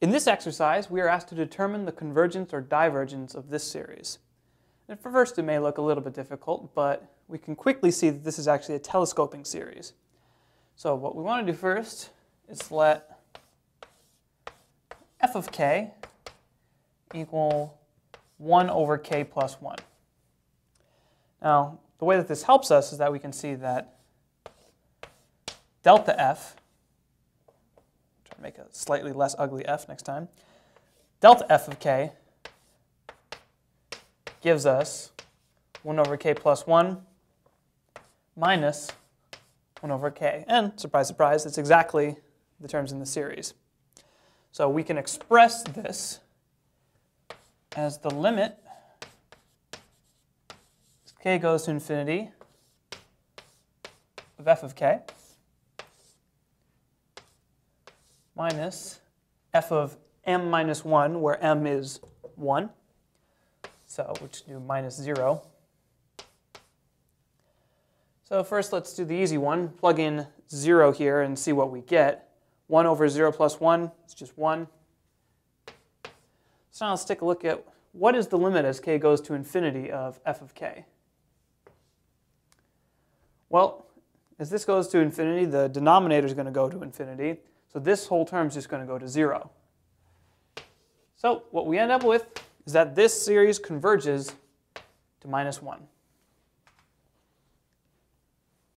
In this exercise, we are asked to determine the convergence or divergence of this series. And for first, it may look a little bit difficult, but we can quickly see that this is actually a telescoping series. So what we want to do first is let f of k equal 1 over k plus 1. Now, the way that this helps us is that we can see that delta f, try to make a slightly less ugly f next time, delta f of k gives us 1 over k plus 1 minus 1 over k. And surprise, surprise, it's exactly the terms in the series. So we can express this as the limit as k goes to infinity of f of k minus f of m minus 1, where m is 1. So we just do minus 0. So first, let's do the easy one. Plug in 0 here and see what we get. 1 over 0 plus 1 is just 1. So now let's take a look at what is the limit as k goes to infinity of f of k. Well, as this goes to infinity, the denominator is going to go to infinity. So this whole term is just going to go to 0. So what we end up with is that this series converges to minus 1.